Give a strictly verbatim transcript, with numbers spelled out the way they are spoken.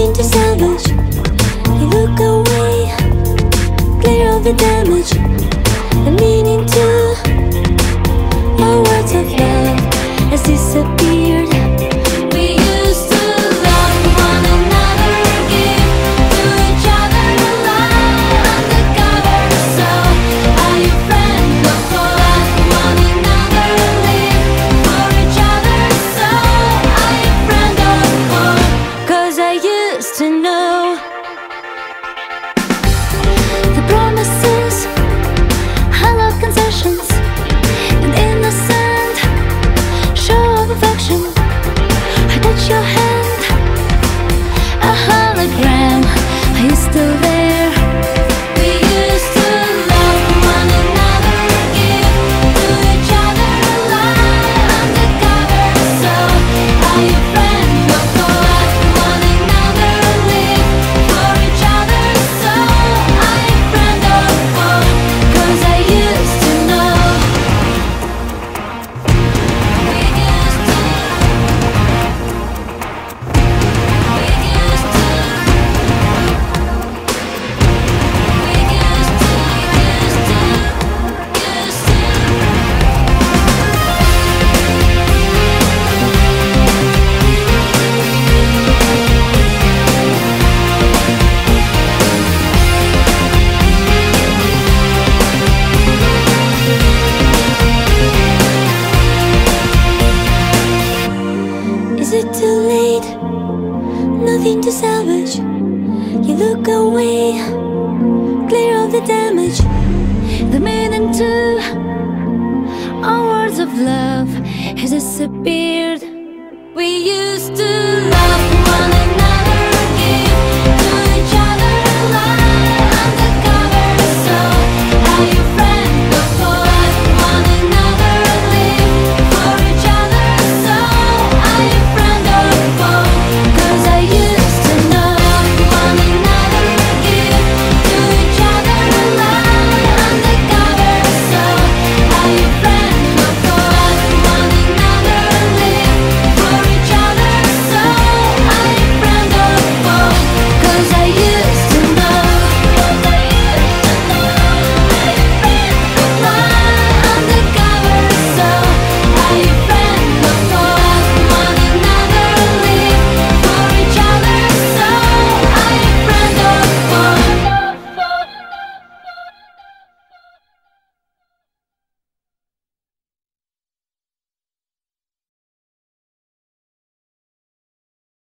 seem to salvage. You look away, clear all the damage. I'm meaning to, my words of love has disappeared. We used to love one another, give to each other light undercover. So are you friends? Look for one another, live for each other. So are you friend or foe? Cause I used to know the promises, hollow concessions, and innocent show of affection. I touch your hand, a hologram. Are you still there? We used to love one another, give to each other light undercover. So are you friends? Look for one another, live for each other. So are you friend or foe? Cause I used to know. We used to, we used to, we used to, we used to, used to. Is it too late? Nothing to salvage. You look away, clear all the damage. The meaning to our words of love has disappeared. We used to